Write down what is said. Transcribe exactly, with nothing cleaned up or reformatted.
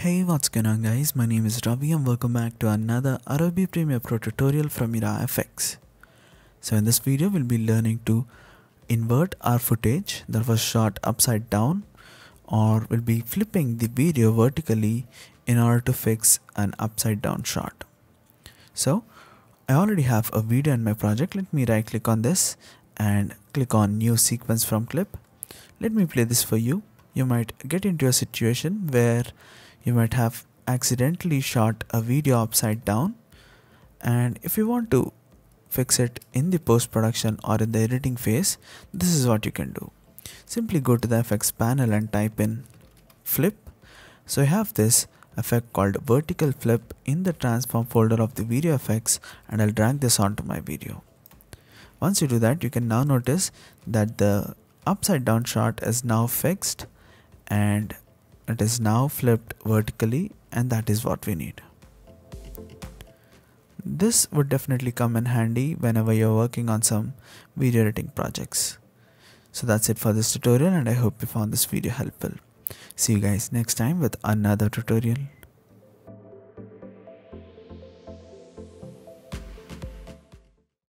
Hey, what's going on guys, my name is Ravi and welcome back to another Adobe Premiere Pro tutorial from MiraFX. So in this video we'll be learning to invert our footage that was shot upside down, or we'll be flipping the video vertically in order to fix an upside down shot. So I already have a video in my project. Let me right click on this and click on new sequence from clip. Let me play this for you. You might get into a situation where you might have accidentally shot a video upside down, and if you want to fix it in the post-production or in the editing phase, this is what you can do. Simply go to the effects panel and type in flip. So you have this effect called vertical flip in the transform folder of the video effects, and I'll drag this onto my video. Once you do that, you can now notice that the upside down shot is now fixed and it is now flipped vertically, and that is what we need. This would definitely come in handy whenever you're working on some video editing projects. So that's it for this tutorial, and I hope you found this video helpful. See you guys next time with another tutorial.